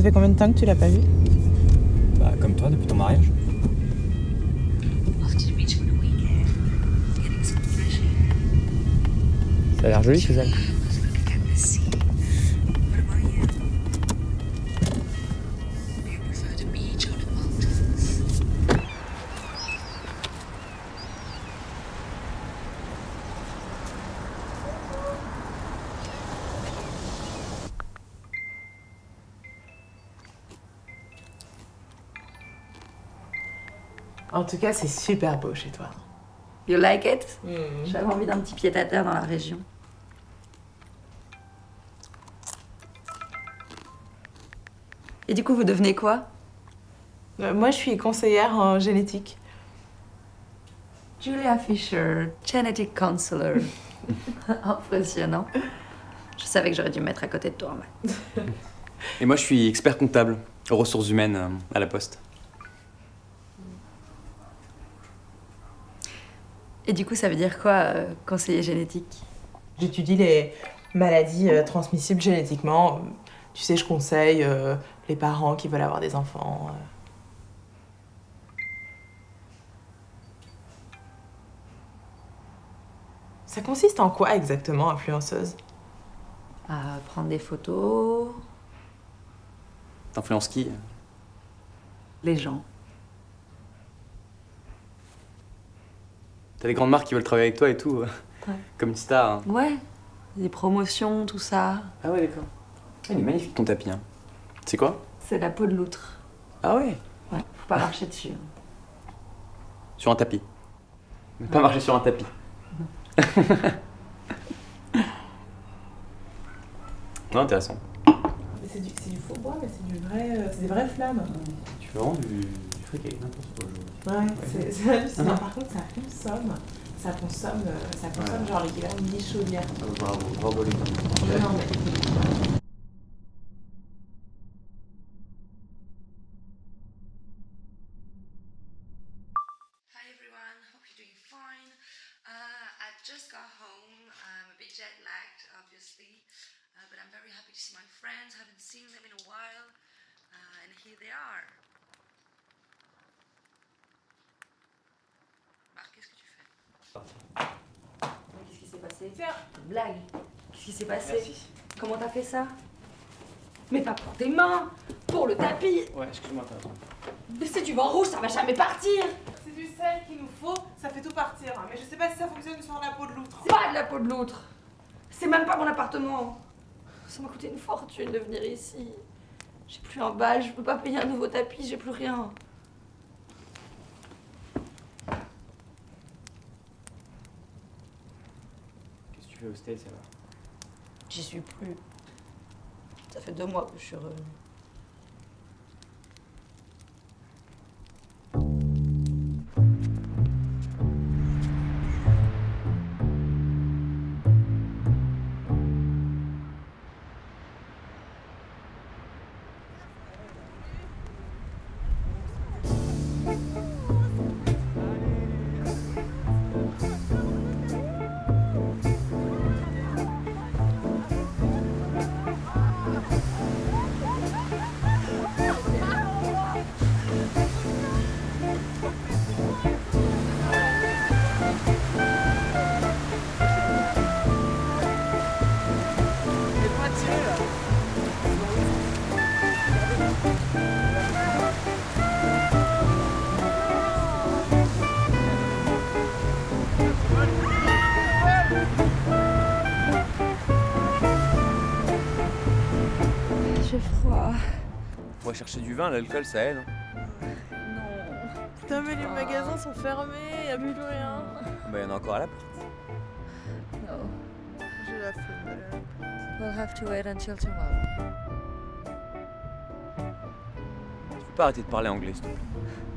Ça fait combien de temps que tu l'as pas vu? Bah, comme toi, depuis ton mariage. Ça a l'air joli, Suzanne. En tout cas, c'est super beau chez toi. You like it? Mm. J'avais envie d'un petit pied-à-terre dans la région. Et du coup, vous devenez quoi? Moi, je suis conseillère en génétique. Julia Fisher, genetic counselor. Impressionnant. Je savais que j'aurais dû me mettre à côté de toi. Mais... Et moi, je suis expert comptable aux ressources humaines à la Poste. Et du coup, ça veut dire quoi, conseiller génétique? J'étudie les maladies transmissibles génétiquement. Tu sais, je conseille les parents qui veulent avoir des enfants. Ça consiste en quoi exactement, influenceuse? À prendre des photos... T'influences qui? Les gens. T'as des grandes marques qui veulent travailler avec toi et tout, ouais. Comme une star. Hein. Ouais, des promotions, tout ça. Ah ouais, d'accord. Il est magnifique ton tapis. Hein. C'est quoi? C'est la peau de loutre. Ah ouais? Ouais, faut pas marcher dessus. Sur un tapis. Ouais. Pas marcher sur un tapis. Non, intéressant. C'est du faux bois, mais c'est du vrai, c'est des vraies flammes. Tu fais vraiment du fric avec n'importe quoi aujourd'hui. Ouais, ouais. C'est hallucinant. Par contre, ça consomme. Ça consomme ouais. Genre l'équivalent de 10 chaudières. Bravo, bravo les gars. Non, mais... I've just got home. I'm a bit jet lagged, obviously, but I'm very happy to see my friends. Haven't seen them in a while, and here they are. Marc, qu'est-ce que tu fais? Qu'est-ce qui s'est passé? Tiens. Blague. Qu'est-ce qui s'est passé? Merci. Comment t'as fait ça? Mais pas pour tes mains, pour le tapis. Ouais, excuse-moi, t'as raison. Mais c'est du vent rouge, ça va jamais partir. C'est du sel qu'il nous faut, ça fait tout partir. Hein. Mais je sais pas si ça fonctionne sur la peau de loutre. C'est pas de la peau de loutre. C'est même pas mon appartement. Ça m'a coûté une fortune de venir ici. J'ai plus un bal, je peux pas payer un nouveau tapis, j'ai plus rien. Qu'est-ce que tu fais au stade, ça va? J'y suis plus. Ça fait 2 mois que je suis revenue. J'ai froid. On va chercher du vin, l'alcool ça aide. Non. Putain, mais les magasins sont fermés, y'a plus rien. Bah y'en a encore à la porte. Non. J'ai la flemme d'aller à la porte. We'll have to wait until tomorrow. Tu peux pas arrêter de parler anglais, s'il te plaît.